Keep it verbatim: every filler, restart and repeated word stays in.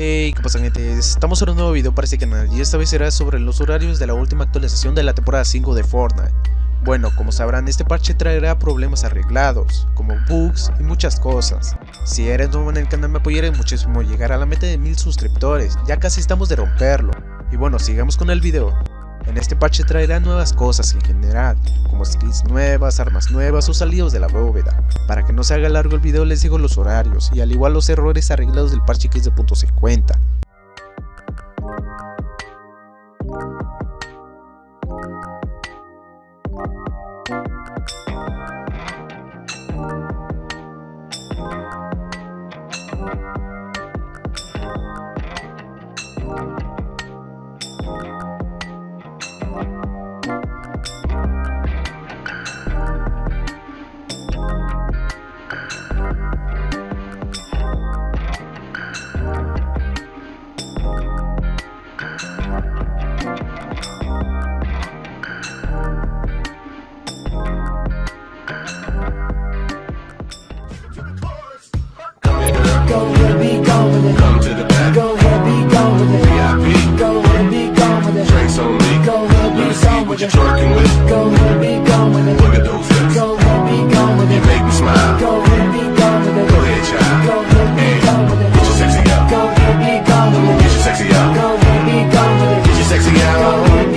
Hey, ¿qué pasa, gente? Estamos en un nuevo video para este canal y esta vez será sobre los horarios de la última actualización de la temporada cinco de Fortnite. Bueno, como sabrán, este parche traerá problemas arreglados, como bugs y muchas cosas. Si eres nuevo en el canal, me apoyaré muchísimo llegar a la meta de mil suscriptores, ya casi estamos de romperlo. Y bueno, sigamos con el video. En este parche traerá nuevas cosas en general, como skins nuevas, armas nuevas o salidos de la bóveda. Para que no se haga largo el video, les digo los horarios y al igual los errores arreglados del parche quince punto cincuenta. You're twerking with go ahead, be gone with it. Look at those hips. Go ahead, be gone with it. You make me smile. Go ahead, be gone with it. Go ahead, child. Go ahead, be gone with it. Get your sexy out. Go ahead, be gone with it. Get your sexy out. Go ahead, be gone with it. Get your sexy out.